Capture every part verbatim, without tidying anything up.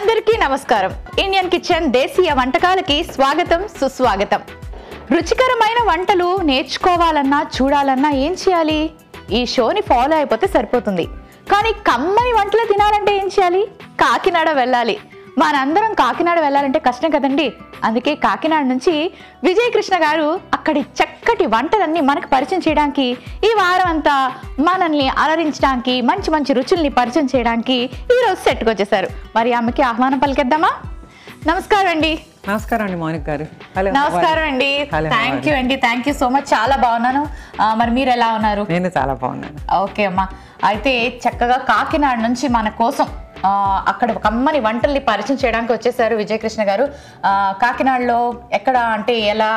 అందరికీ నమస్కారం. Indian kitchen దేశీయ వంటకాలకి స్వాగతం, సుస్వాగతం. రుచికరమైన వంటలు నేర్చుకోవాలన్నా చూడాలన్నా ఏం చేయాలి? ఈ షోని ఫాలో అయిపోతే సరిపోతుంది. కానీ కమ్మని వంటలు తినాలంటే ఏం చేయాలి? కాకినాడ వెళ్ళాలి. మనందరం కాకినాడ వెళ్ళాలంటే కష్టం కదండి. అందుకే కాకినాడ నుంచి విజయ్ కృష్ణ గారు అక్కడి చక్కటి వంటలన్నీ మనకు పరిచయం చేయడానికి, ఈ వారం అంతా మనల్ని అలరించడానికి, మంచి మంచి రుచుల్ని పరిచయం చేయడానికి ఈరోజు సెట్కి వచ్చేసారు. మరి ఆమెకి ఆహ్వానం పలికేద్దామా? నమస్కారం అండి. నమస్కారం అండి మౌనిక గారు. నమస్కారం అండి. థ్యాంక్ యూ అండి. Thank you so much. చాలా బాగున్నాను. మరి మీరు ఎలా ఉన్నారు? నేను చాలా బాగున్నాను. ఓకే అమ్మా. అయితే చక్కగా కాకినాడ నుంచి మన కోసం అక్కడ కమ్మని వంటల్ని పరిచయం చేయడానికి వచ్చేసారు విజయకృష్ణ గారు. కాకినాడలో ఎక్కడ అంటే ఎలా?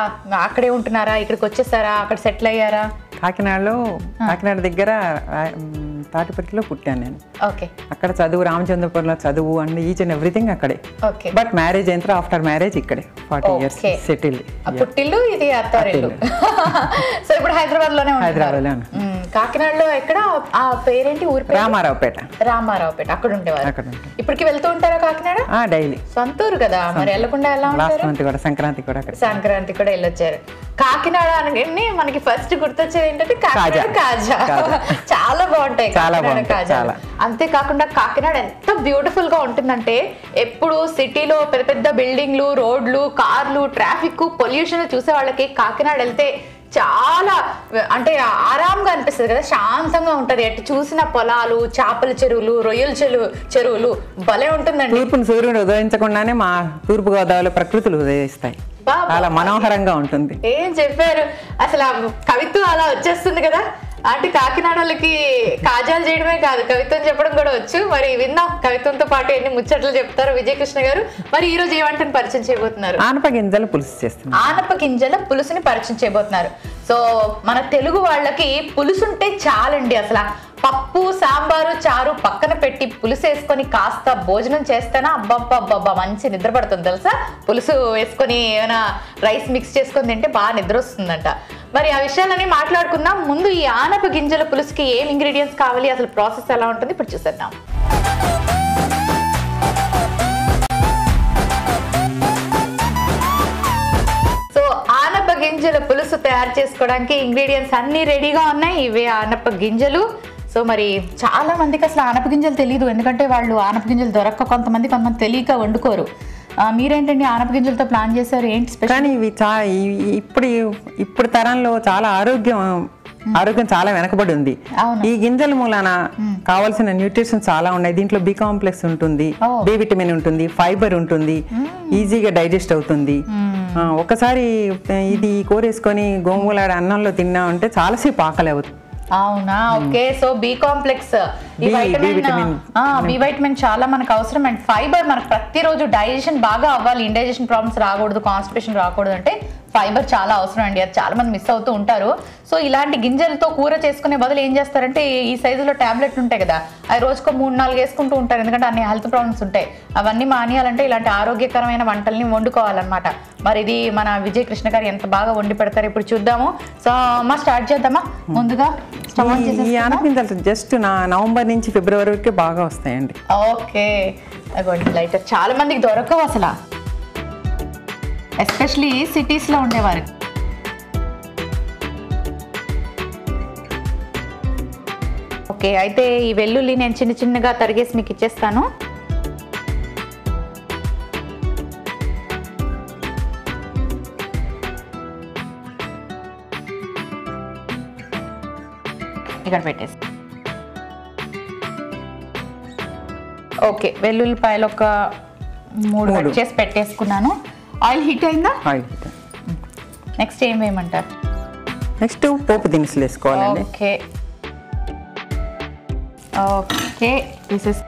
అక్కడే ఉంటున్నారా? ఇక్కడికి వచ్చేసారా? అక్కడ సెటిల్ అయ్యారా? కాకినాడలో, కాకినాడ దగ్గర తాటిపత్రిలో పుట్టాను నేను. ఓకే. అక్కడ చదువు, రామచంద్రపురంలో చదువు అండ్ ఈచ్ అండ్ ఎవ్రీథింగ్ అక్కడే. ఓకే. బట్ మ్యారేజ్ అయిన తర్వాత, ఆఫ్టర్ మ్యారేజ్ ఇక్కడే ఫార్టీ ఇయర్స్ సెటిల్. పుట్టిల్లు ఇది, అత్తారిల్లు. సో ఇప్పుడు హైదరాబాద్ లోనే ఉంటాను. హైదరాబాద్ లోనే. కాకినాడలో ఎక్కడ? ఆ పేరేంటి ఊరు? రామారావుపేట. రామారావుపేట. అక్కడ ఉండేవారు. అక్కడ ఇప్పటికి వెళ్తూ ఉంటారా కాకినాడ? డైలీ. సొంతూరు కదా, మరి వెళ్ళకుండా ఎలా ఉంటారు? సంక్రాంతి కూడా, సంక్రాంతి కూడా వెళ్ళొచ్చారు. కాకినాడ అనగానే మనకి ఫస్ట్ గుర్తొచ్చేది ఏంటంటే కాకినాడ కాజా. చాలా బాగుంటాయి కాకినాడ కాజా. అంతేకాకుండా కాకినాడ ఎంత బ్యూటిఫుల్ గా ఉంటుందంటే, ఎప్పుడు సిటీలో పెద్ద పెద్ద బిల్డింగ్లు, రోడ్లు, కార్లు, ట్రాఫిక్, పొల్యూషన్ చూసే వాళ్ళకి కాకినాడ వెళ్తే చాలా అంటే ఆరాంగా అనిపిస్తుంది కదా, శాంతంగా ఉంటుంది. ఎటు చూసిన పొలాలు, చేపల చెరువులు, రొయ్యల చెరువు చెరువులు భలే ఉంటుందండి. తూర్పును సూర్యుడు ఉదయించకుండానే మా తూర్పు గోదావరి ప్రకృతులు ఉదయిస్తాయి. చాలా మనోహరంగా ఉంటుంది. ఏం చెప్పారు అసలు! కవిత్వం అలా వచ్చేస్తుంది కదా. అంటే కాకినాడ వాళ్ళకి కాజాలు చేయడమే కాదు, కవిత్వం చెప్పడం కూడా వచ్చు. మరి విందాం కవిత్వంతో పాటు ఎన్ని ముచ్చట్లు చెప్తారు విజయకృష్ణ గారు. మరి ఈ రోజు ఏ వంటను పరిచయం చేయబోతున్నారు? ఆనప గింజల పులుసు చేస్తున్నారు. ఆనప గింజల పులుసుని పరిచయం చేయబోతున్నారు. సో మన తెలుగు వాళ్ళకి పులుసుంటే చాలండి. అసలు పప్పు, సాంబారు, చారు పక్కన పెట్టి పులుసు వేసుకొని కాస్త భోజనం చేస్తేనా అబ్బబ్బబ్బబ్బా మంచి నిద్ర పడుతుంది తెలుసా. పులుసు వేసుకొని ఏమైనా రైస్ మిక్స్ చేసుకొని తింటే బాగా నిద్ర వస్తుందంట. మరి ఆ విషయాలన్నీ మాట్లాడుకుందాం. ముందు ఈ ఆనప గింజల పులుసుకి ఏం ఇంగ్రీడియంట్స్ కావాలి, అసలు ప్రాసెస్ ఎలా ఉంటుంది, ఇప్పుడు చూసేద్దాం. ఆనప గింజల పులుసు తయారు చేసుకోవడానికి ఇంగ్రీడియంట్స్ అన్నీ రెడీగా ఉన్నాయి. ఇవే ఆనప గింజలు. సో మరి చాలా మందికి అసలు ఆనప గింజలు తెలియదు, ఎందుకంటే వాళ్ళు ఆనప గింజలు దొరక్క కొంతమంది కొంతమంది తెలియక వండుకోరు. మీరేంటండి ఆనప గింజలతో ప్లాన్ చేశారు? ఏంటి స్పెషల్? కానీ ఇవి చా ఇప్పుడు ఇప్పుడు తరంలో చాలా ఆరోగ్యం ఆరోగ్యం చాలా వెనకబడి ఉంది. ఈ గింజల మూలాన కావాల్సిన న్యూట్రిషన్ చాలా ఉన్నాయి. దీంట్లో బి కాంప్లెక్స్ ఉంటుంది, బి విటమిన్ ఉంటుంది, ఫైబర్ ఉంటుంది, ఈజీగా డైజెస్ట్ అవుతుంది. ఒకసారి ఇది కోరేసుకొని గోంగూలాడ అన్నంలో తిన్నా అంటే చాలాసేపు ఆకలి అవుతుంది. అవునా? ఓకే. సో బి కాంప్లెక్స్, ఈ వైటమిన్, బి వైటమిన్ చాలా మనకు అవసరం. అండ్ ఫైబర్ మనకు ప్రతిరోజు డైజెషన్ బాగా అవ్వాలి, ఇండైజెషన్ ప్రాబ్లమ్స్ రాకూడదు, కాన్స్టిపేషన్ రాకూడదు అంటే ఫైబర్ చాలా అవసరం అండి. అది చాలా మంది మిస్ అవుతూ ఉంటారు. సో ఇలాంటి గింజలతో కూర చేసుకునే బదులు ఏం చేస్తారంటే, ఈ సైజులో ట్యాబ్లెట్లు ఉంటాయి కదా, అవి రోజుకో మూడు నాలుగు వేసుకుంటూ ఉంటారు, ఎందుకంటే అన్ని హెల్త్ ప్రాబ్లమ్స్ ఉంటాయి. అవన్నీ మానేయాలంటే ఇలాంటి ఆరోగ్యకరమైన వంటల్ని వండుకోవాలన్నమాట. మరి ఇది మన విజయ్ కృష్ణ గారు ఎంత బాగా వండి పెడతారు ఇప్పుడు చూద్దాము. సో అమ్మా స్టార్ట్ చేద్దామా? ముందుగా జస్ట్ నవంబర్ నుంచి ఫిబ్రవరి వరకు బాగా వస్తాయండి. ఓకే. లైటర్ చాలా మందికి దొరకవు అసలు, ఎస్పెషలీ సిటీస్లో ఉండేవారు. ఓకే. అయితే ఈ వెల్లుల్లి నేను చిన్న చిన్నగా తరిగేసి మీకు ఇచ్చేస్తాను. ఇక్కడ పెట్టేసి. ఓకే. వెల్లుల్లిపాయలు ఒక మూడు కట్ చేసి పెట్టేసుకున్నాను. ఆయిల్ హీట్ అయిందా? Oil heat. నెక్స్ట్ ఏం వేయమంటారు? నెక్స్ట్ పోపు దినుసులు వేసుకోవాలండి. ఓకే. ఓకే. పీసెస్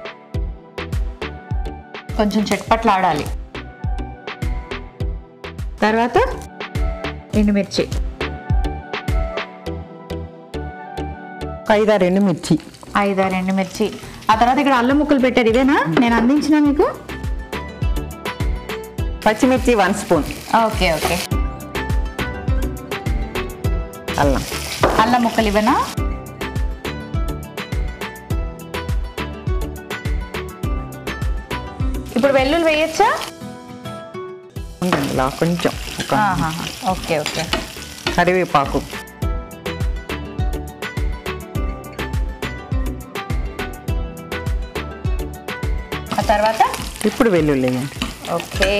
కొంచెం చట్పట్లు ఆడాలి. తర్వాత ఎండుమిర్చి, ఐదారు ఎండుమిర్చి, ఐదారు ఎండుమిర్చి. ఆ తర్వాత ఇక్కడ అల్లం ముక్కలు పెట్టారు, ఇదేనా నేను అందించిన మీకు? పచ్చిమిర్చి వన్ స్పూన్. ఓకే. ఓకే. అల్లం, అల్లం ముక్కలు ఇవ్వనా? ఇప్పుడు వెల్లుల్లి వేయచ్చా? ఉండండి లా కొంచెం. ఆహా ఓకే ఓకే. కరివేపాకు ఆ తర్వాత ఇప్పుడు వెల్లుల్లి వేయండి. ఓకే.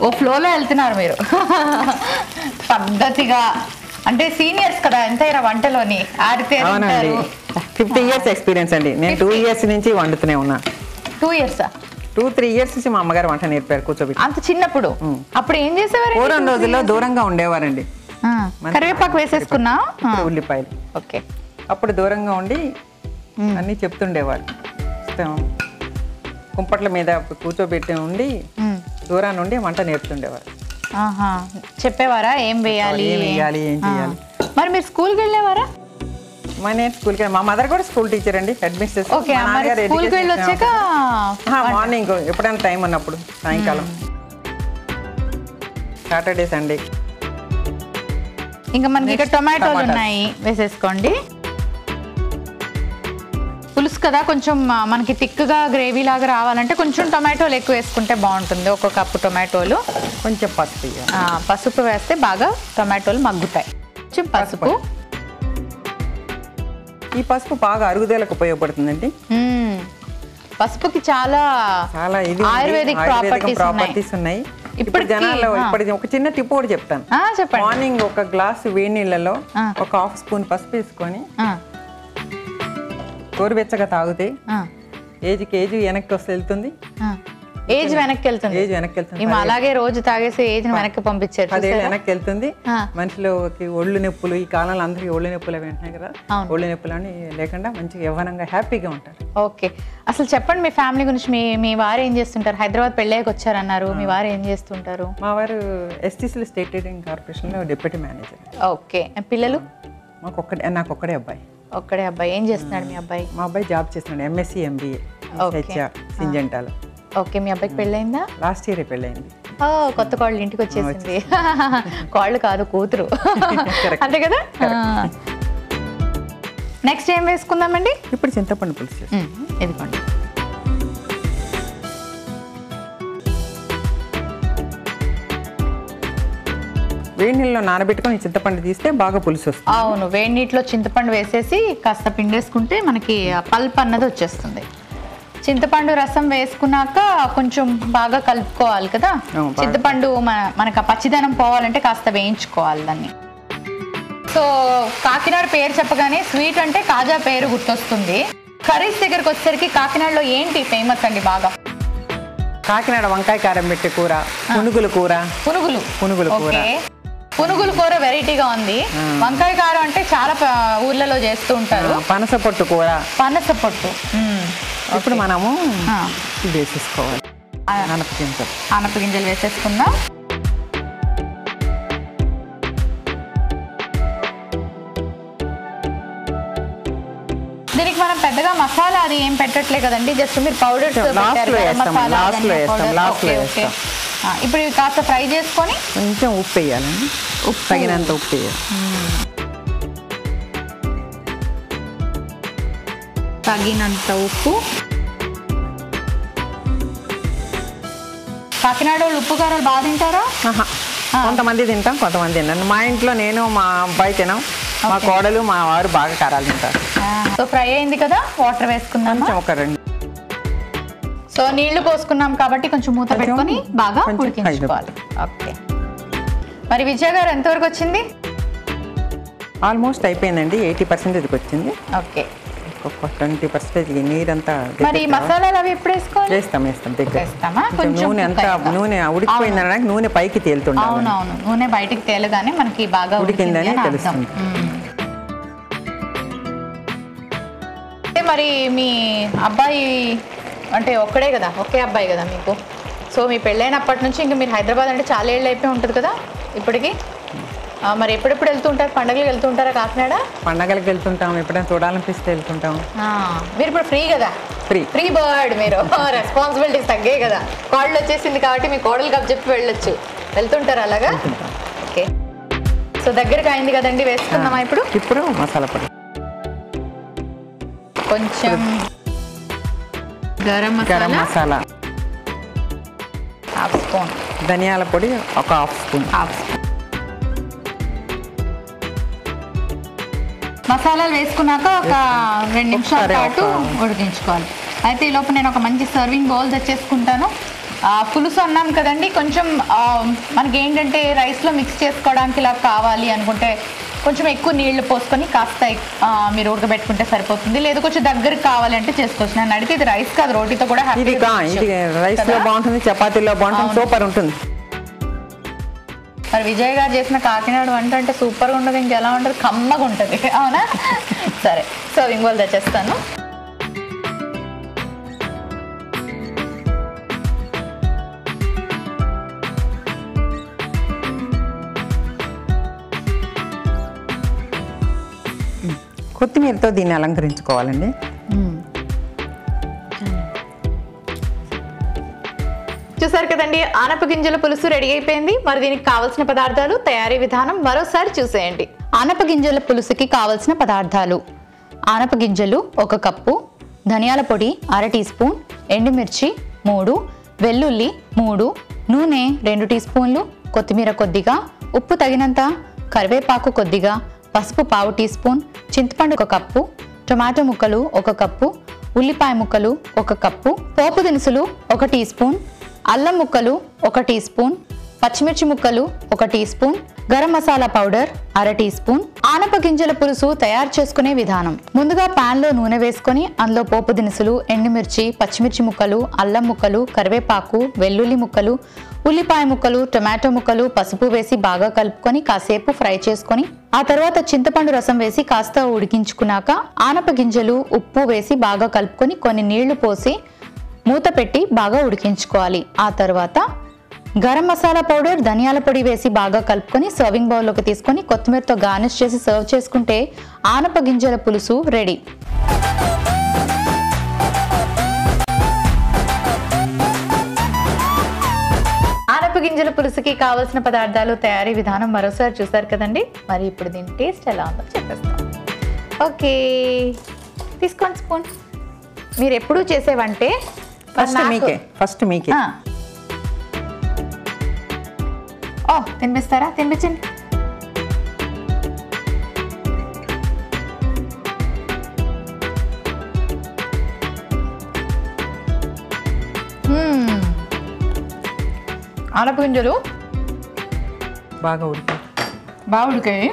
ఓ ఫ్లోలో వెళ్తున్నారు మీరు పద్ధతిగా. అంటే సీనియర్స్ కదా ఎంతైనా వంటలోని ఆరితేరు ఉంటారు. ఫిఫ్టీ ఇయర్స్ ఎక్స్పీరియన్స్ అండి. నేను టూ ఇయర్స్ నుంచి వండుతూనే ఉన్నా. టూ ఇయర్సా? టూ త్రీ ఇయర్స్ నుంచి మా అమ్మగారు వంట నేర్పారు కూర్చోబెట్టి. అంత చిన్నప్పుడు అప్పుడు ఏం చేసేవారు? పూర్వం రోజుల్లో దూరంగా ఉండేవారండి. కరివేపాకు వేసేసుకున్నా ఉల్లిపాయలు. ఓకే అప్పుడు దూరంగా ఉండి అన్నీ చెప్తుండేవారు. కుంపట్ల మీద కూర్చోబెట్టి ఉండి దూరం నుండి వంట నేర్పుతుండేవారు. చెప్పేవారా ఏం వేయాలి ఏం చేయాలి? మరి మీరు స్కూల్కి వెళ్ళేవారా? మా నేను స్కూల్కి మా మదర్ కూడా స్కూల్ టీచర్ అండి, అడ్మినిస్ట్రేషన్. వచ్చాక మార్నింగ్ ఎప్పుడైనా టైం ఉన్నప్పుడు సాయంకాలం సాటర్డే సండే. ఇంకా మనకి ఇక్కడ టొమాటోలు ఉన్నాయి వేసేసుకోండి. పులుసు కదా కొంచెం మనకి తిక్కుగా గ్రేవీ లాగా రావాలంటే కొంచెం టొమాటోలు ఎక్కువ వేసుకుంటే బాగుంటుంది. ఒక కప్పు టొమాటోలు, కొంచెం పసుపు. పసుపు వేస్తే బాగా టొమాటోలు మగ్గుతాయి. కొంచెం పసుపు. ఈ పసుపు బాగా అరుగుదలకు ఉపయోగపడుతుందండి. పసుపుకి చాలా చాలా ఆయుర్వేదిక్ ప్రాపర్టీస్ ఉన్నాయి. ఇప్పుడు జనాల్లో ఇప్పుడు ఒక చిన్న టిప్ కూడా చెప్తాను. మార్నింగ్ ఒక గ్లాస్ వేడి నీళ్ళలో ఒక హాఫ్ స్పూన్ పసుపు వేసుకొని గోరువెచ్చగా తాగితే ఏజ్ కేజీ వెనక్కి వస్తే వెళ్తుంది. ఏజ్ వెనక్కి వెళ్తుంది. ఏజ్ వెనక్కి వెళ్తుంది. అలాగే రోజు తాగేసి ఏజ్ వెనక్కి పంపించారు. అదే వెనక్కి వెళ్తుంది. మనుషులకి ఒళ్ళు నొప్పులు ఈ కాలంలో అందరికి ఒళ్ళు నొప్పులు అవి ఉంటున్నాయి కదా, ఒళ్ళు నొప్పులు అని లేకుండా మంచిగా యవ్వనంగా హ్యాపీగా ఉంటారు. ఓకే అసలు చెప్పండి మీ ఫ్యామిలీ గురించి. మీ మీ వారు ఏం చేస్తుంటారు? హైదరాబాద్ పెళ్ళయ్యకి వచ్చారన్నారు. మీ వారు ఏం చేస్తుంటారు? మా వారు ఎస్టీసీ స్టేట్ ట్రేడింగ్ కార్పొరేషన్లో డిప్యూటీ మేనేజర్. ఓకే పిల్లలు? మాకు ఒక్కడే, నాకు ఒక్కడే అబ్బాయి. ఒక్కడే అబ్బాయి. ఏం చేస్తున్నాడు మీ అబ్బాయి? మా అబ్బాయి జాబ్ చేస్తున్నాడు, ఎంఎస్సీ ఎంబీఏ సింజంటాలో. ఓకే మీ అబ్బాయికి పెళ్ళయిందా? లాస్ట్ ఇయర్ పెళ్ళయింది. ఓ కొత్త కోళ్ళు ఇంటికి వచ్చేసింది. కోళ్ళు కాదు కూతురు అంతే కదా. నెక్స్ట్ ఏం వేసుకుందామండి? ఇప్పుడు చింతపండు పులుసు. ఇదిగోండి వేడి నీళ్ళలో నానబెట్టుకుని చింతపండు తీస్తే బాగా పులుసు వస్తుంది. అవును వేడి నీటిలో చింతపండు వేసేసి కాస్త పిండేసుకుంటే మనకి పల్ప్ అన్నది వచ్చేస్తుంది. చింతపండు రసం వేసుకున్నాక కొంచెం బాగా కలుపుకోవాలి కదా. చింతపండు మనకు పచ్చిదనం పోవాలంటే కాస్త వేయించుకోవాలి దాన్ని. సో కాకినాడ పేరు చెప్పగానే స్వీట్ అంటే కాజా పేరు గుర్తొస్తుంది. కర్రీస్ దగ్గరకు వచ్చేసరికి కాకినాడలో ఏంటి ఫేమస్ అండి బాగా? కాకినాడ వంకాయ కారం పెట్టి కూర, పునుగుల కూర. పునుగులు? పునుగుల కూర. పునుగుల కూర వెరైటీగా ఉంది. వంకాయ కారం అంటే చాలా ఊర్లలో చేస్తూ ఉంటారు. పనస పొట్టు కూర. పనస పొట్టు. ఇప్పుడు మనము వేసేసుకోవాలి ఆనపగింజలు. ఆనపగింజలు వేసేసుకుందాం. దీనికి మనం పెద్దగా మసాలా అది ఏం పెట్టట్లే కదండి, జస్ట్ మీరు పౌడర్ వేస్తాం. ఇప్పుడు కాస్త ఫ్రై చేసుకొని కొంచెం ఉప్పు వేయాలండి. ఉప్పు తగినంత ఉప్పు వేయాలి. తగినంత ఉప్పు. కాకినాడ వాళ్ళు ఉప్పు కారాలు బాగా తింటారా? కొంతమంది తింటాం, కొంతమంది తింటాను. మా ఇంట్లో నేను మా అబ్బాయి తినం, మా కోడలు మా వారు బాగా కారాలు తింటారు. సో ఫ్రై అయింది కదా, వాటర్ వేసుకున్నాం. సో నీళ్లు పోసుకున్నాం కాబట్టి కొంచెం మూత పెట్టుకొని బాగా ఉడికించుకోవాలి. ఓకే మరి విజయ్ గారు ఎంతవరకు వచ్చింది? ఆల్మోస్ట్ అయిపోయిందండి, ఎయిటీ పర్సెంటేజ్కి వచ్చింది. ఓకే ట్వంటీ పర్సెంటేజ్ నీరంతా. మరి మసాలాలు అవి ఎప్పుడు వేసుకోవాలి? వేస్తాం వేస్తాం దగ్గరేస్తామా? కొంచెం నూనె అంతా నూనె ఉడికిపోయిందని నూనె పైకి తేలుతుంది. అవునవును నూనె బయటికి తేలగానే మనకి బాగా ఉడికిందని తెలుస్తుంది. మరి మీ అబ్బాయి అంటే ఒక్కడే కదా, ఒకే అబ్బాయి కదా మీకు? సో మీ పెళ్ళైనప్పటి నుంచి ఇంకా మీరు హైదరాబాద్ అంటే చాలా ఏళ్ళు అయిపోయి ఉంటుంది కదా ఇప్పటికి. మరి ఎప్పుడెప్పుడు వెళ్తుంటారు? పండగలకు వెళ్తుంటారా కాకినాడ? పండగలకు వెళ్తుంటాం, ఎప్పుడైనా చూడాలనిపిస్తే వెళ్తుంటాం. మీరు ఇప్పుడు ఫ్రీ కదా, ఫ్రీ ఫ్రీ బర్డ్ మీరు. రెస్పాన్సిబిలిటీస్ తగ్గాయి కదా, కోడలు వచ్చేసింది కాబట్టి మీ కోడలు కప్పు చెప్పి వెళ్ళొచ్చు. వెళ్తుంటారు అలాగా? ఓకే సో దగ్గరకు అయింది కదండి, వేసుకుందామా ఇప్పుడు? ఇప్పుడు మసాలా పొడి. కొంచెం గరం మసాలా గరం మసాలా హాఫ్ స్పూన్ ధనియాల పొడి ఒక హాఫ్ స్పూన్ హాఫ్ స్పూన్ మసాలాలు వేసుకున్నాక ఒక రెండు నిమిషాల పాటు ఉడికించుకోవాలి. అయితే ఈ లోపు నేను ఒక మంచి సర్వింగ్ బౌల్ తెచ్చేసుకుంటాను. పులుసు అన్నాం కదండి, కొంచెం మనకి ఏంటంటే రైస్లో మిక్స్ చేసుకోవడానికి ఇలా కావాలి అనుకుంటే కొంచెం ఎక్కువ నీళ్లు పోసుకొని కాస్త మీరు ఉడకబెట్టుకుంటే సరిపోతుంది. లేదు కొంచెం దగ్గరకు కావాలంటే చేసుకోవచ్చు. నేను అడిగితే ఇది రైస్ కాదు, రోటీతో కూడా రైస్లో బాగుంటుంది, చపాతీలో బాగుంటుంది, సూపర్ ఉంటుంది. మరి విజయ్ గారు చేసిన కాకినాడ వంట అంటే సూపర్గా ఉండదు, ఇంకెలా ఉంటుంది, కమ్మగా ఉంటుంది. అవునా? సరే, సర్వింగ్ బౌల్ తెచ్చేస్తాను. కొత్తిమీరతో దీన్ని అలంకరించుకోవాలండి. చూసారు కదండి, ఆనప గింజల పులుసు రెడీ అయిపోయింది. మరి దీనికి కావాల్సిన పదార్థాలు, తయారీ విధానం మరోసారి చూసేయండి. ఆనప గింజల పులుసుకి కావాల్సిన పదార్థాలు: ఆనప గింజలు ఒక కప్పు, ధనియాల పొడి అర టీ స్పూన్, ఎండుమిర్చి మూడు, వెల్లుల్లి మూడు, నూనె రెండు టీ స్పూన్లు, కొత్తిమీర కొద్దిగా, ఉప్పు తగినంత, కరివేపాకు కొద్దిగా, పసుపు పావు టీ స్పూన్, చింతపండు ఒక కప్పు, టొమాటో ముక్కలు ఒక కప్పు, ఉల్లిపాయ ముక్కలు ఒక కప్పు, పోపు దినుసులు ఒక టీ స్పూన్, అల్లం ముక్కలు ఒక టీ స్పూన్, పచ్చిమిర్చి ముక్కలు ఒక teaspoon, garam masala powder అర టీ స్పూన్. ఆనప గింజల పులుసు తయారు చేసుకునే విధానం: ముందుగా ప్యాన్లో నూనె వేసుకొని అందులో పోపు దినుసులు, ఎండుమిర్చి, పచ్చిమిర్చి ముక్కలు, అల్లం ముక్కలు, కరివేపాకు, వెల్లుల్లి ముక్కలు, ఉల్లిపాయ ముక్కలు, టొమాటో ముక్కలు, పసుపు వేసి బాగా కలుపుకొని కాసేపు ఫ్రై చేసుకొని ఆ తర్వాత చింతపండు రసం వేసి కాస్త ఉడికించుకున్నాక ఆనప గింజలు ఉప్పు వేసి బాగా కలుపుకొని కొన్ని నీళ్లు పోసి మూత పెట్టి బాగా ఉడికించుకోవాలి. ఆ తర్వాత గరం మసాలా పౌడర్, ధనియాల పొడి వేసి బాగా కలుపుకొని సర్వింగ్ బౌల్లోకి తీసుకొని కొత్తిమీరతో గార్నిష్ చేసి సర్వ్ చేసుకుంటే ఆనప గింజల పులుసు రెడీ. ఆనప గింజల పులుసుకి కావలసిన పదార్థాలు, తయారీ విధానం మరోసారి చూసారు కదండి. మరి ఇప్పుడు దీని టేస్ట్ ఎలా ఉందో చెప్పేస్తాం. ఓకే, తీసుకోండి స్పూన్. మీరు ఎప్పుడు చేసేవంటే ఫస్ట్ మీకే ఫస్ట్ మీకే ఓ తినిపిస్తారా? తినిపించండి. ఆనప గింజలు బాగా ఉడికాయి, బాగా ఉడికాయి.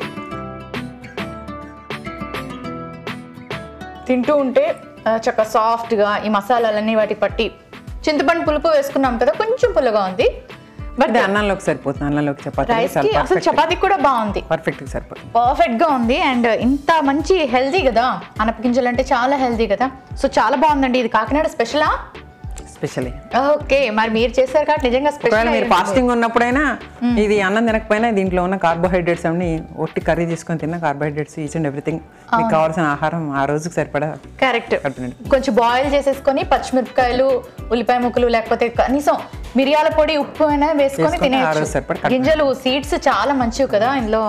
తింటూ ఉంటే చక్క సాఫ్ట్గా ఈ మసాలాలన్నీ వాటి పట్టి, చింతపండు పులుపు వేసుకున్నాం కదా, కొంచెం పుల్లగా ఉంది, బట్ అన్నంలోకి సరిపోతుంది, అన్నంలోకి చపాతీ, అసలు చపాతీ కూడా బాగుంది, పర్ఫెక్ట్ సరిపోతుంది, పర్ఫెక్ట్ గా ఉంది. అండ్ ఇంత మంచి హెల్దీ కదా, ఆనప గింజలు అంటే చాలా హెల్దీ కదా, సో చాలా బాగుందండి. ఇది కాకినాడ స్పెషలా? స్పెషల్. ఓకే, మరి మీరు చేశారు కాబట్టి నిజంగా స్పెషల్. మీరు ఫాస్టింగ్ ఉన్నప్పుడైనా ఇది అన్నం తినకపోయినా దీంట్లో ఉన్న కార్బోహైడ్రేట్స్ అన్ని, ఒట్టి కర్రీ తీసుకొని తిన్న కార్బోహైడ్రేట్స్, ఈచ్ అండ్ ఎవ్రీథింగ్ మీకు కావాల్సిన ఆహారం ఆ రోజుకి సరిపడా. కరెక్ట్. కొంచెం బాయిల్ చేసేసుకొని పచ్చిమిరపకాయలు, ఉల్లిపాయ ముక్కలు, లేకపోతే కనీసం మిరియాల పొడి, ఉప్పు అయినా వేసుకొని తినేయచ్చు. గింజలు, సీడ్స్ చాలా మంచివి కదా, ఇందులో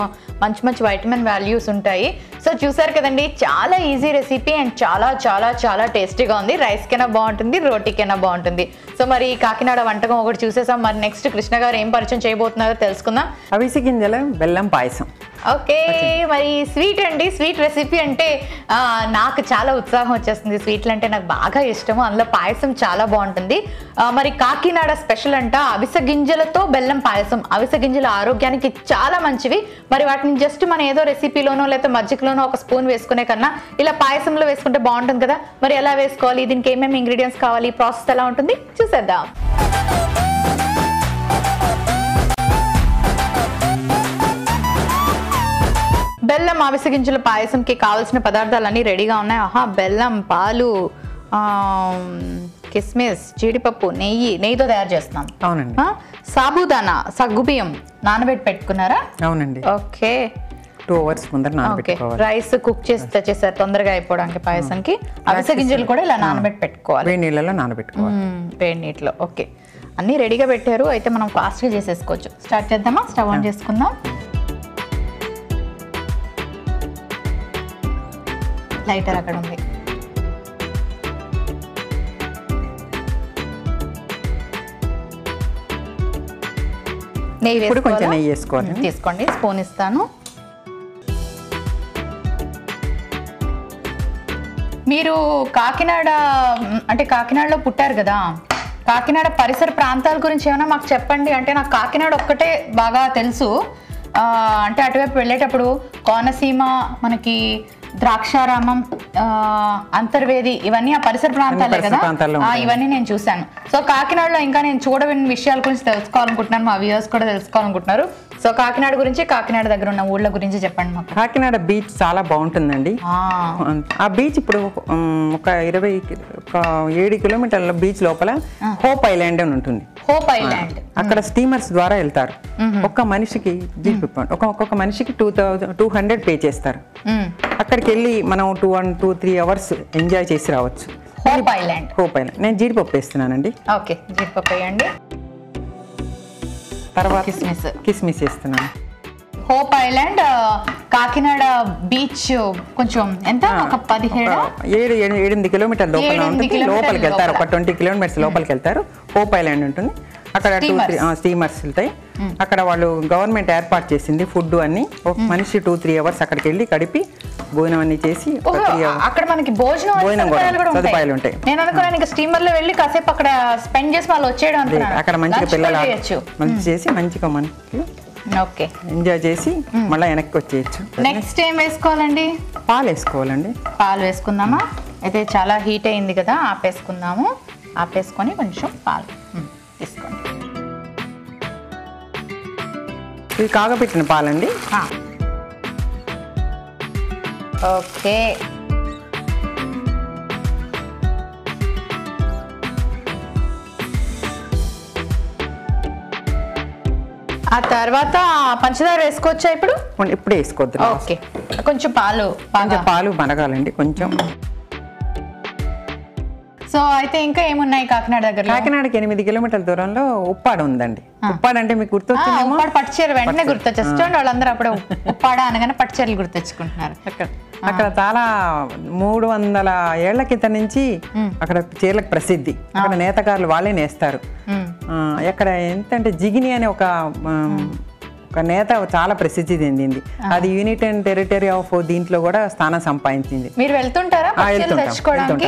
మంచి మంచి వైటమిన్ వాల్యూస్ ఉంటాయి. సో చూసారు కదండి, చాలా ఈజీ రెసిపీ అండ్ చాలా చాలా చాలా టేస్టీగా ఉంది. రైస్కైనా బాగుంటుంది, రోటీకైనా బాగుంటుంది. సో మరి కాకినాడ వంటకం ఒకటి చూసేసాం. మరి నెక్స్ట్ కృష్ణ గారు ఏం పరిచయం చేయబోతున్నారో తెలుసుకుందాం. అవిసె గింజల బెల్లం పాయసం. ఓకే, మరి స్వీట్ అండి. స్వీట్ రెసిపీ అంటే నాకు చాలా ఉత్సాహం వచ్చేస్తుంది, స్వీట్లు అంటే నాకు బాగా ఇష్టము, అందులో పాయసం చాలా బాగుంటుంది. మరి కాకినాడ స్పెషల్ అంట అవిసె గింజలతో బెల్లం పాయసం. అవిసె గింజలు ఆరోగ్యానికి చాలా మంచివి. మరి వాటిని జస్ట్ మనం ఏదో రెసిపీలోనో లేకపోతే మజ్జిగలోనో ఒక స్పూన్ వేసుకునే కన్నా ఇలా పాయసంలో వేసుకుంటే బాగుంటుంది కదా. మరి ఎలా వేసుకోవాలి, దీనికి ఏమేమి ఇంగ్రీడియంట్స్ కావాలి, ప్రాసెస్ ఎలా ఉంటుంది చూసేద్దాం. బెల్లం అవిసె గింజల పాయసంకి కావాల్సిన పదార్థాలన్నీ రెడీగా ఉన్నాయి. ఆహా, బెల్లం, పాలు, కిస్మిస్, జీడిపప్పు, నెయ్యి, నెయ్యితో తయారు చేస్తున్నాం. అవునండి. సాబుదానా, సగ్గుబియ్యం నానబెట్టి పెట్టుకున్నారా? అవునండి. ఓకే, టూ అవర్స్ ముందర నానబెట్టుకోవాలి. రైస్ కుక్ చేసి తెచ్చేసారు తొందరగా అయిపోవడానికి పాయసంకి. అవిసె గింజలు కూడా ఇలా నానబెట్టి పెట్టుకోవాలి, వేడి నీళ్ళలో నానబెట్టుకోవాలి, వేడి నీటిలో. ఓకే, అన్నీ రెడీగా పెట్టారు. అయితే మనం ఫాస్ట్గా చేసేసుకోవచ్చు. స్టార్ట్ చేద్దామా? స్టవ్ ఆన్ చేసుకుందాం. లైటర్ అక్కడ ఉంది. నెయ్యి వేసుకోవాలి. ఇప్పుడు కొంచెం నెయ్యి వేసుకోవాలి. తీసుకోండి, స్పూన్ ఇస్తాను. మీరు కాకినాడ అంటే కాకినాడలో పుట్టారు కదా, కాకినాడ పరిసర ప్రాంతాల గురించి ఏమైనా మాకు చెప్పండి. అంటే నాకు కాకినాడ ఒక్కటే బాగా తెలుసు. అంటే అటువైపు వెళ్ళేటప్పుడు కోనసీమ, మనకి ద్రాక్షారామం, అంతర్వేది, ఇవన్నీ ఆ పరిసర ప్రాంతాలే కదా, ఇవన్నీ నేను చూశాను. సో కాకినాడలో ఇంకా నేను చూడని విషయాల గురించి తెలుసుకోవాలనుకుంటున్నాను, మా వ్యూవర్స్ కూడా తెలుసుకోవాలనుకుంటున్నారు. సో కాకినాడ గురించి, కాకినాడ దగ్గర ఉన్న ఊళ్ళ గురించి చెప్పండి మాకు. కాకినాడ బీచ్ చాలా బాగుంటుందండి. ఆ బీచ్ ఇప్పుడు ఒక ఇరవై ఏడు కిలోమీటర్ల బీచ్ లోపల హోప్ ఐలాండ్ అని ఉంటుంది. హోప్ ఐలాండ్ అక్కడ స్టీమర్స్ ద్వారా వెళ్తారు. ఒక్క మనిషికి ఒక ఒక్కొక్క మనిషికి two thousand two hundred pay చేస్తారు. అక్కడికి వెళ్ళి మనం two one two three hours enjoy చేసి రావచ్చు. హోప్ ఐలాండ్ హోప్ ఐలాండ్ నేను జీడిపప్పు వేస్తున్నానండి. ఓకే, జీడిపప్పు వేయండి. తర్వాత కిస్మిస్ కిస్మిస్ వేస్తున్నాను. హోప్ ఐలాండ్ కాకినాడ బీచ్ కొంచెం ఎంత ఒక పదిహేడు ఏడు ఎనిమిది కిలోమీటర్ లోపల ఉంటుంది. లోపలికి వెళ్తారు, ఒక ట్వంటీ కిలోమీటర్స్ లోపలికి వెళ్తారు. హోప్ ఐలాండ్ ఉంటుంది అక్కడ. టూ త్రీ స్టీమర్స్ వెళ్తాయి అక్కడ. వాళ్ళు గవర్నమెంట్ ఏర్పాటు చేసింది ఫుడ్ అన్ని. మనిషి టూ త్రీ అవర్స్ అక్కడికి వెళ్ళి కడిపి భోజనం అన్ని చేసి అక్కడ మనకి భోజనం సదుపాయాలు ఉంటాయి. నేను అనుకున్నాను స్టీమర్ లో వెళ్ళి కాసేపు అక్కడ స్పెండ్ చేసి వాళ్ళు వచ్చేయడం అనుకున్నాను. అక్కడ మంచిగా పిల్లలు మంచి చేసి మంచిగా మనకి ఓకే ఎంజాయ్ చేసి మళ్ళీ వెనక్కి వచ్చేయచ్చు. నెక్స్ట్ ఏం వేసుకోవాలండి? పాలు వేసుకోవాలండి. పాలు వేసుకుందామా? అయితే చాలా హీట్ అయింది కదా, ఆపేసుకుందాము. ఆపేసుకొని కొంచెం పాలు తీసుకోండి. ఇవి కాగబెట్టిన పాలండి. ఓకే, ఆ తర్వాత పంచదార వేసుకోవచ్చా? ఇప్పుడు ఇప్పుడే వేసుకోవద్దు. ఓకే, కొంచెం పాలు కొంచెం పాలు మరగాలండి కొంచెం. సో అయితే ఇంకా ఏమున్నాయి కాకినాడ దగ్గర? కాకినాడకి ఎనిమిది కిలోమీటర్ల దూరంలో ఉప్పాడ ఉందండి. ఉప్పాడ అంటే మీకు గుర్తొచ్చింది? పట్టుచీర వెంటనే గుర్తొచ్చేస్తుంది. వాళ్ళందరూ అప్పుడు ఉప్పాడ అనగానే పట్టుచీరలు గుర్తొచ్చుకుంటున్నారు. అక్కడ చాలా మూడు వందల ఏళ్ల కింద నుంచి అక్కడ చీరలకు ప్రసిద్ధి. అక్కడ నేతకారులు వాళ్ళే నేస్తారు. అక్కడ ఎంతంటే జిగిని అనే ఒక ఒక నేత చాలా ప్రసిద్ధి చెందింది. అది యూనిట్ అండ్ టెరిటరీ ఆఫ్ దీంట్లో కూడా స్థానం సంపాదించింది. మీరు వెళ్తుంటారా తెచ్చుకోవడానికి?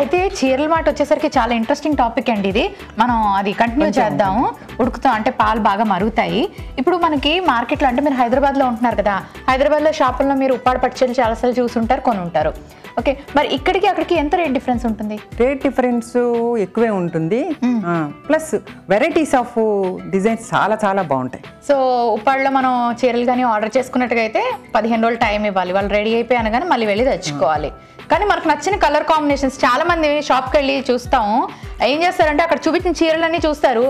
అయితే చీరల మాట వచ్చేసరికి చాలా ఇంట్రెస్టింగ్ టాపిక్ అండి ఇది. మనం అది కంటిన్యూ చేద్దాము. ఉడుకుతాం అంటే పాలు బాగా మరుగుతాయి. ఇప్పుడు మనకి మార్కెట్లో అంటే మీరు హైదరాబాద్ లో ఉంటున్నారు కదా, హైదరాబాద్ లో షాపుల్లో మీరు ఉప్పాడ పట్టుచీరలు చాలాసార్లు చూసుంటారు, కొని ఉంటారు. ఓకే, మరి ఇక్కడికి అక్కడికి ఎంత రేట్ డిఫరెన్స్ ఉంటుంది? రేట్ డిఫరెన్స్ ఎక్కువే ఉంటుంది. ప్లస్ వెరైటీస్ ఆఫ్ డిజైన్స్ చాలా చాలా బాగుంటాయి. సో ఉప్పాడలో మనం చీరలు కానీ ఆర్డర్ చేసుకున్నట్టుగా అయితే పదిహేను రోజులు టైం ఇవ్వాలి. వాళ్ళు రెడీ అయిపోయాను కానీ మళ్ళీ వెళ్ళి తెచ్చుకోవాలి. కానీ మనకు నచ్చిన కలర్ కాంబినేషన్స్ చాలా మంది షాప్కి వెళ్ళి చూస్తాము. ఏం చేస్తారంటే అక్కడ చూపించిన చీరలన్నీ చూస్తారు.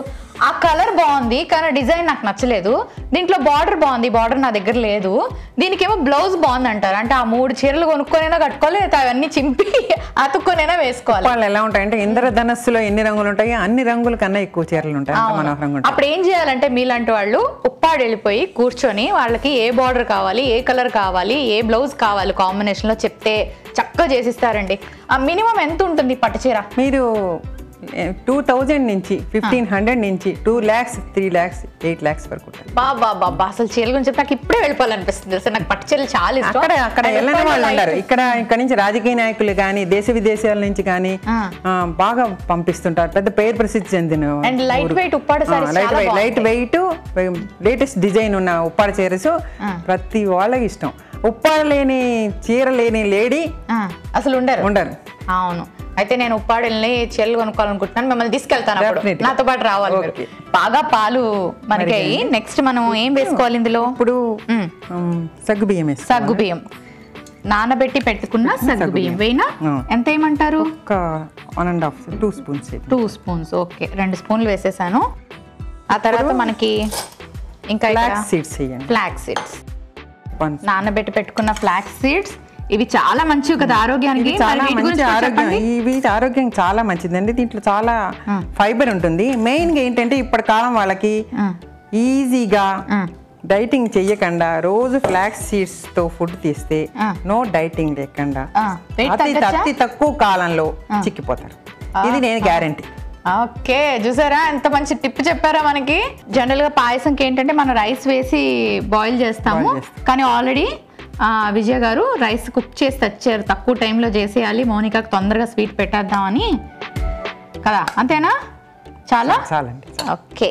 ఆ కలర్ బాగుంది కానీ డిజైన్ నాకు నచ్చలేదు, దీంట్లో బార్డర్ బాగుంది, బార్డర్ నా దగ్గర లేదు, దీనికేమో బ్లౌజ్ బాగుంది అంటారు. అంటే ఆ మూడు చీరలు కొనుక్కొనైనా కట్టుకోవాలి, అవన్నీ చింపి అతుక్కునైనా వేసుకోవాలి. వాళ్ళు ఎలా ఉంటాయంటే ఇంద్రధనస్సులో ఎన్ని రంగులు ఉంటాయి, అన్ని రంగుల కన్నా ఎక్కువ చీరలు ఉంటాయి. అప్పుడు ఏం చేయాలంటే మీలాంటి వాళ్ళు ఉప్పాడు వెళ్ళిపోయి కూర్చొని వాళ్ళకి ఏ బార్డర్ కావాలి, ఏ కలర్ కావాలి, ఏ బ్లౌజ్ కావాలి కాంబినేషన్లో చెప్తే చక్కగా చేసిస్తారండి. ఆ మినిమం ఎంత ఉంటుంది పట్టుచీర? మీరు టూ థౌజండ్ నుంచి ఫిఫ్టీన్ హండ్రెడ్ నుంచి two lakhs three lakhs eight lakhs వరకు. బాబా బాబా అసలు చీరలు గురించి నాకు ఇప్పుడే వెళ్ళిపోవాలనిపిస్తుంది. అసలు నాకు పట్టు చీరలు చాలా ఇష్టం. అక్కడ అక్కడ వెళ్ళని వాళ్ళు ఉన్నారు. ఇక్కడ ఇక్కడ నుంచి రాజకీయ నాయకులు కానీ దేశ విదేశాల నుంచి కానీ బాగా పంపిస్తుంటారు. పెద్ద పేరు ప్రసిద్ధి చెందిన light weight Uppada light weight light weight latest design ఉన్న ఉప్పాడ చీరస్ ప్రతి వాళ్ళకి ఇష్టం. ఉప్పాడ లేని చీర లేని లేడీ అసలు ఉండరు ఉండరు. అవును, అయితే నేను ఉప్పాడు వెళ్ళి చీరలు కొనుక్కోవాలనుకుంటున్నాను, మిమ్మల్ని తీసుకెళ్తాను, నాతో పాటు రావాలి. బాగా పాలు మనకయ్యి. నెక్స్ట్ మనం ఏం వేసుకోవాలి ఇందులో? ఇప్పుడు సగ్గు బియ్యం సగ్గు బియ్యం నానబెట్టి పెట్టుకున్న సగ్గు బియ్యం వేయినా ఎంత ఏమంటారు? One and half two spoons two spoons okay, రెండు స్పూన్లు వేసేసాను. ఆ తర్వాత మనకి ఇంకా ఫ్లాక్స్ సీడ్స్ నానబెట్టి పెట్టుకున్న ఫ్లాక్స్ సీడ్స్. ఇవి చాలా మంచివి కదా ఆరోగ్యానికి. ఇవి ఆరోగ్యానికి చాలా మంచిదండి. దీంట్లో చాలా ఫైబర్ ఉంటుంది. మెయిన్ గా ఏంటంటే ఇప్పటి కాలం వాళ్ళకి ఈజీగా డైటింగ్ చెయ్యకుండా రోజు ఫ్లాక్స్ సీడ్స్ తో ఫుడ్ తీస్తే నో డైటింగ్ లేకుండా అతి తక్కువ కాలంలో చిక్కిపోతారు. ఇది నేను గ్యారంటీ. ఓకే చూసారా ఎంత మంచి టిప్ చెప్పారా మనకి. జనరల్ గా పాయసంకి ఏంటంటే మనం రైస్ వేసి బాయిల్ చేస్తాము, కానీ ఆల్రెడీ విజయ గారు రైస్ కుక్ చేసి తెచ్చారు, తక్కువ టైంలో చేసేయాలి మోనికాకి తొందరగా స్వీట్ పెట్టేద్దామని కదా. అంతేనా? చాలా చాలండి. ఓకే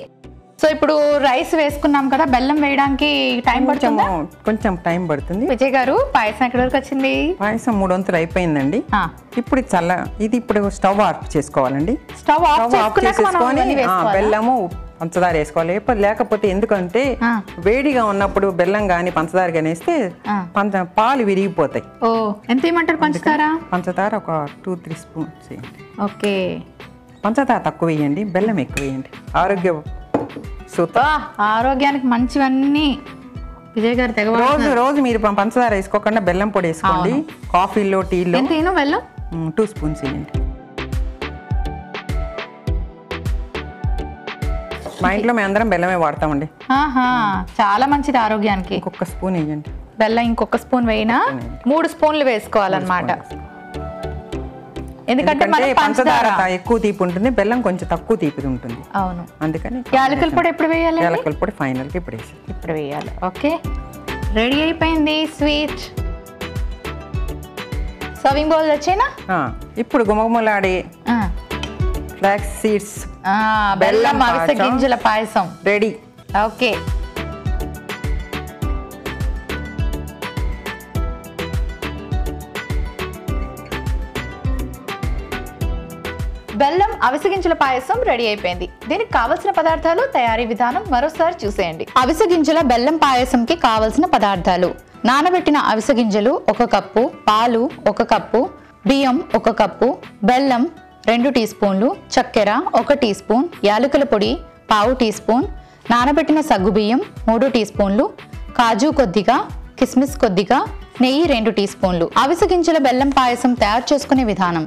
సో ఇప్పుడు రైస్ వేసుకున్నాం కదా, బెల్లం వేయడానికి టైం పడుతుందా? కొంచెం టైం పడుతుంది. విజయ్ గారు పాయసం ఎక్కడి వరకు వచ్చింది? పాయసం మూడు వంతులు అయిపోయిందండి. ఇప్పుడు చల్ల ఇది ఇప్పుడు స్టవ్ ఆఫ్ చేసుకోవాలండి. స్టవ్ ఆఫ్ చేసుకొని బెల్లము పంచదార వేసుకోవాలి. లేకపోతే ఎందుకంటే వేడిగా ఉన్నప్పుడు బెల్లం గాని పంచదార గానీ వేస్తే పాలు విరిగిపోతాయి. ఎంత ఏమంటారు? పంచదార పంచదార ఒక టూ త్రీ స్పూన్స్ వేయండి. ఓకే పంచదార తక్కువ వేయండి, బెల్లం ఎక్కువ వేయండి. ఆరోగ్య ఆరోగ్యానికి మంచివన్నీ విజయ్ గారు తెగ రోజు రోజు మీరు పంచదార వేసుకోకుండా బెల్లం పొడి వేసుకోండి. కాఫీలో టీలో బెల్లం టూ స్పూన్స్ వేయండి. మా ఇంట్లో మేము అందరం బెల్లమే వాడతామండి. చాలా మంచిది ఆరోగ్యానికి. ఇంకొక స్పూన్ వేయండి బెల్లం. ఇంకొక స్పూన్ వేయినా మూడు స్పూన్లు వేసుకోవాలన్నమాట. ఎందుకంటే పంచదార ఎక్కువ తీపి ఉంటుంది, బెల్లం కొంచెం తక్కువ తీపి ఉంటుంది. అవును, అందుకని యాలకుల పొడి ఎప్పుడు వేయాలి? యాలకుల పొడి ఫైనల్ కి ఇప్పుడు ఇప్పుడు వేయాలి. ఓకే రెడీ అయిపోయింది స్వీట్. సర్వింగ్ బౌల్ వచ్చేనా? ఇప్పుడు గుమగుమలాడి ఫ్లాక్స్ సీడ్స్ బెల్లం అవిసె గింజల పాయసం రెడీ. ఓకే బెల్లం అవిసెగింజల పాయసం రెడీ అయిపోయింది. దీనికి కావలసిన పదార్థాలు, తయారీ విధానం మరోసారి చూసేయండి. అవిసెగింజల బెల్లం పాయసంకి కావలసిన పదార్థాలు: నానబెట్టిన అవిసెగింజలు ఒక కప్పు, పాలు ఒక కప్పు, బియ్యం ఒక కప్పు, బెల్లం రెండు టీ స్పూన్లు, చక్కెర ఒక టీ స్పూన్, యాలకుల పొడి పావు టీ స్పూన్, నానబెట్టిన సగ్గుబియ్యం మూడు టీ స్పూన్లు, కాజు కొద్దిగా, కిస్మిస్ కొద్దిగా, నెయ్యి రెండు టీ స్పూన్లు. అవిసెగింజల బెల్లం పాయసం తయారు చేసుకునే విధానం: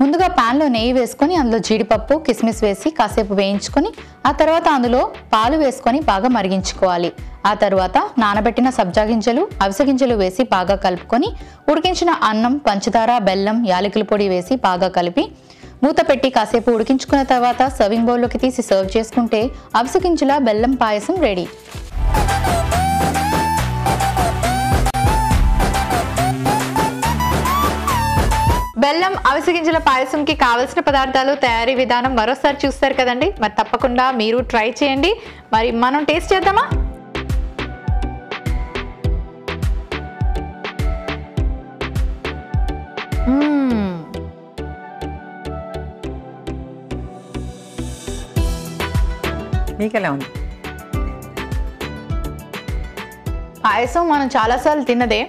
ముందుగా ప్యాన్లో నెయ్యి వేసుకొని అందులో జీడిపప్పు, కిస్మిస్ వేసి కాసేపు వేయించుకొని ఆ తర్వాత అందులో పాలు వేసుకొని బాగా మరిగించుకోవాలి. ఆ తర్వాత నానబెట్టిన సబ్జా గింజలు, అవిసె గింజలు వేసి బాగా కలుపుకొని ఉడికించిన అన్నం, పంచదార, బెల్లం, యాలకుల పొడి వేసి బాగా కలిపి మూత పెట్టి కాసేపు ఉడికించుకున్న తర్వాత సర్వింగ్ బౌల్లోకి తీసి సర్వ్ చేసుకుంటే అవిసె గింజల బెల్లం పాయసం రెడీ. బెల్లం అవిసెగింజల పాయసంకి కావలసిన పదార్థాలు, తయారీ విధానం మరోసారి చూస్తారు కదండి. మరి తప్పకుండా మీరు ట్రై చేయండి. మరి మనం టేస్ట్ చేద్దామా? మీకెలా ఉంది? పాయసం మనం చాలాసార్లు తిన్నదే,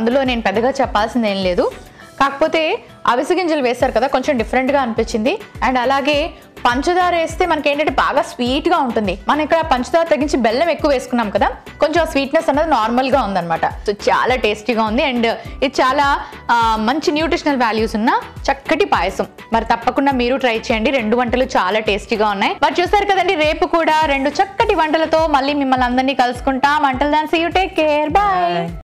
అందులో నేను పెద్దగా చెప్పాల్సింది ఏం లేదు. కాకపోతే అవిసె గింజలు వేస్తారు కదా, కొంచెం డిఫరెంట్గా అనిపించింది. అండ్ అలాగే పంచదార వేస్తే మనకి ఏంటంటే బాగా స్వీట్గా ఉంటుంది. మనం ఇక్కడ పంచదార తగ్గించి బెల్లం ఎక్కువ వేసుకున్నాం కదా, కొంచెం స్వీట్నెస్ అనేది నార్మల్గా ఉందన్నమాట. సో చాలా టేస్టీగా ఉంది అండ్ ఇది చాలా మంచి న్యూట్రిషనల్ వాల్యూస్ ఉన్న చక్కటి పాయసం. మరి తప్పకుండా మీరు ట్రై చేయండి. రెండు వంటలు చాలా టేస్టీగా ఉన్నాయి. మరి చూసారు కదండి, రేపు కూడా రెండు చక్కటి వంటలతో మళ్ళీ మిమ్మల్ని అందరినీ కలుసుకుంటాం. Until then see you, take care, bye.